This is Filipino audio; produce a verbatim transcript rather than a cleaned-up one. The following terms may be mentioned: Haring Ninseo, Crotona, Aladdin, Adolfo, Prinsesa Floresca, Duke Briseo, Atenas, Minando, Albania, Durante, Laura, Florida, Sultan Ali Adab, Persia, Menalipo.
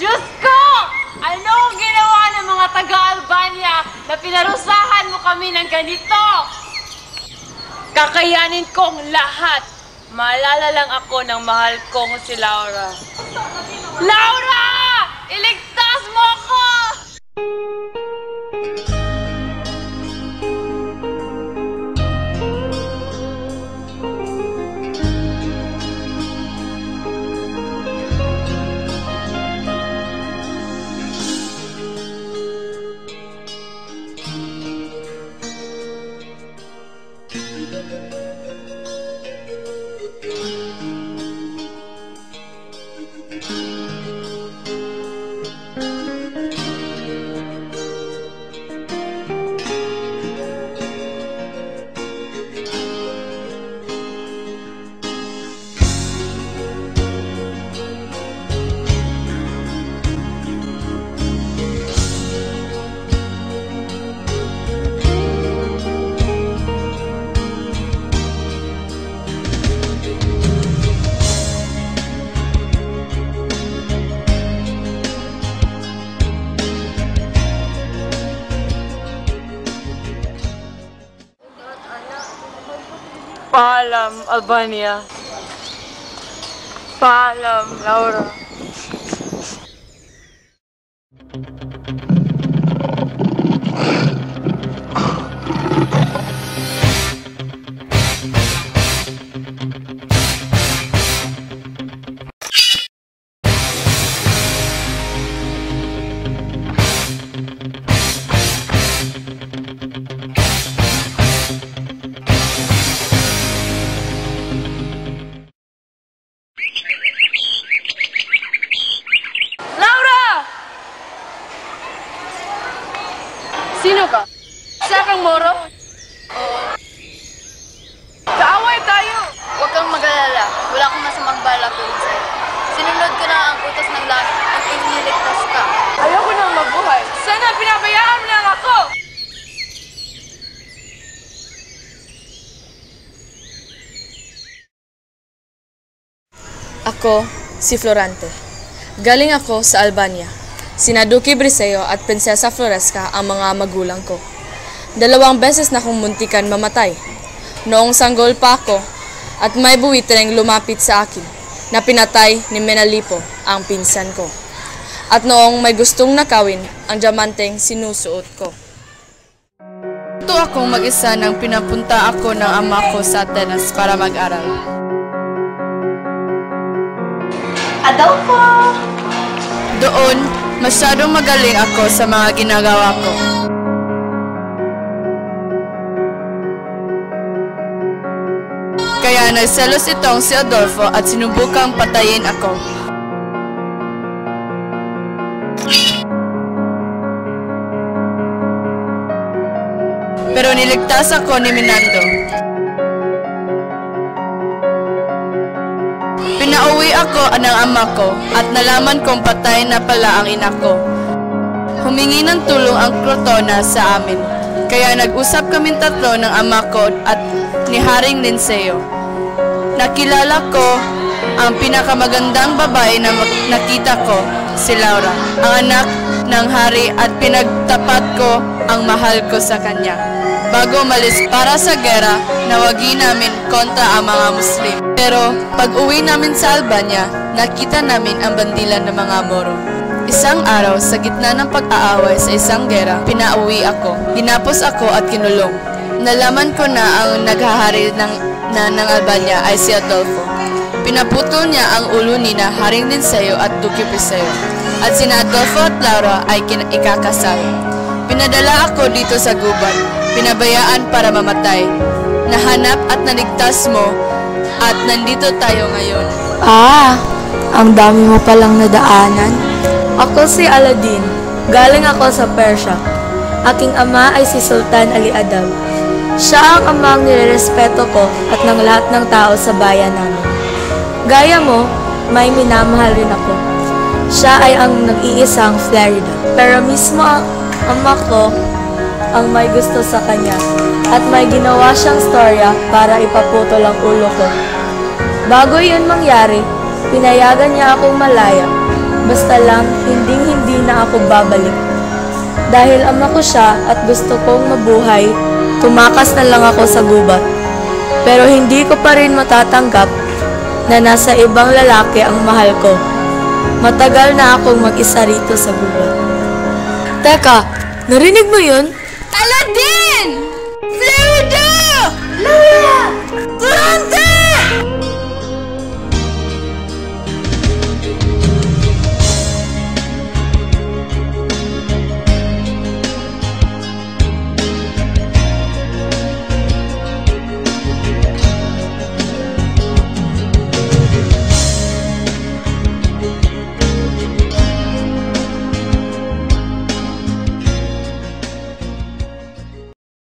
Diyos ko! Anong ginawa ng mga taga-Albania na pinarusahan mo kami ng ganito? Kakayanin kong lahat. Maalala lang ako ng mahal kong si Laura. Laura! Iligtas mo ako! Paalam, Albania. Paalam, Laura. Ako si Florante. Galing ako sa Albania. Sina Duke Briseo at Prinsesa Floresca ang mga magulang ko. Dalawang beses na kong muntikan mamatay. Noong sanggol pa ako at may buwitreng lumapit sa akin na pinatay ni Menalipo, ang pinsan ko. At noong may gustong nakawin ang diamanteng sinusuot ko. Ito akong mag-isa nang pinapunta ako ng ama ko sa Atenas para mag-aral. Adolfo! Doon, masyadong magaling ako sa mga ginagawa ko. Kaya nagselos itong si Adolfo at sinubukang patayin ako. Pero niligtas ako ni Minando. Pinauwi ako ng ama ko at nalaman kong patay na pala ang ina ko. Humingi ng tulong ang Crotona sa amin. Kaya nag-usap kaming tatlo ng ama ko at ni Haring Ninseo. Nakilala ko ang pinakamagandang babae na nakita ko, si Laura, ang anak ng hari, at pinagtapat ko ang mahal ko sa kanya. Bago malis para sa gera, nawagi namin kontra ang mga Muslim. Pero pag-uwi namin sa Albania, nakita namin ang bandila ng mga Moro. Isang araw, sa gitna ng pag-aaway sa isang gera, pinauwi ako. Hinapos ako at kinulong. Nalaman ko na ang naghahari ng, na, ng Albania ay si Adolfo. Pinaputol niya ang ulo ni na Haring Ninseo at Duke Briseo. At si Adolfo at Laura ay ikakasal. Pinadala ako dito sa gubat. Pinabayaan para mamatay. Nahanap at naligtas mo at nandito tayo ngayon. Ah, ang dami mo palang nadaanan. Ako si Aladdin. Galing ako sa Persia. Aking ama ay si Sultan Ali Adab. Siya ang amang nirerespeto ko at ng lahat ng tao sa bayan namin. Gaya mo, may minamahal rin ako. Siya ay ang nag-iisang Florida. Pero mismo ang ama ko ang may gusto sa kanya at may ginawa siyang storya para ipaputol ang ulo ko. Bago yun mangyari, pinayagan niya akong malaya. Basta lang, hinding-hindi na ako babalik. Dahil ama ko siya at gusto kong mabuhay, tumakas na lang ako sa gubat. Pero hindi ko pa rin matatanggap na nasa ibang lalaki ang mahal ko. Matagal na akong mag-isa rito sa gubat. Teka, narinig mo yun? Aladdin! Florida! Laura! Durante!